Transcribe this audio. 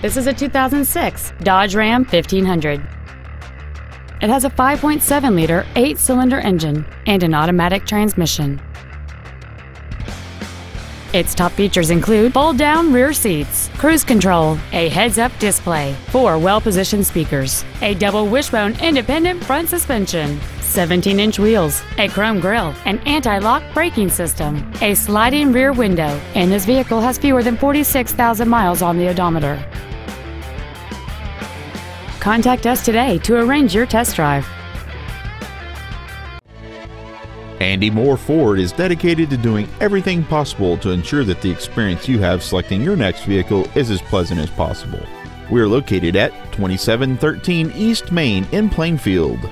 This is a 2006 Dodge Ram 1500. It has a 5.7-liter 8-cylinder engine and an automatic transmission. Its top features include fold-down rear seats, cruise control, a heads-up display, 4 well-positioned speakers, a double wishbone independent front suspension, 17-inch wheels, a chrome grille, an anti-lock braking system, a sliding rear window, and this vehicle has fewer than 46,000 miles on the odometer. Contact us today to arrange your test drive. Andy Mohr Ford is dedicated to doing everything possible to ensure that the experience you have selecting your next vehicle is as pleasant as possible. We are located at 2713 East Main in Plainfield.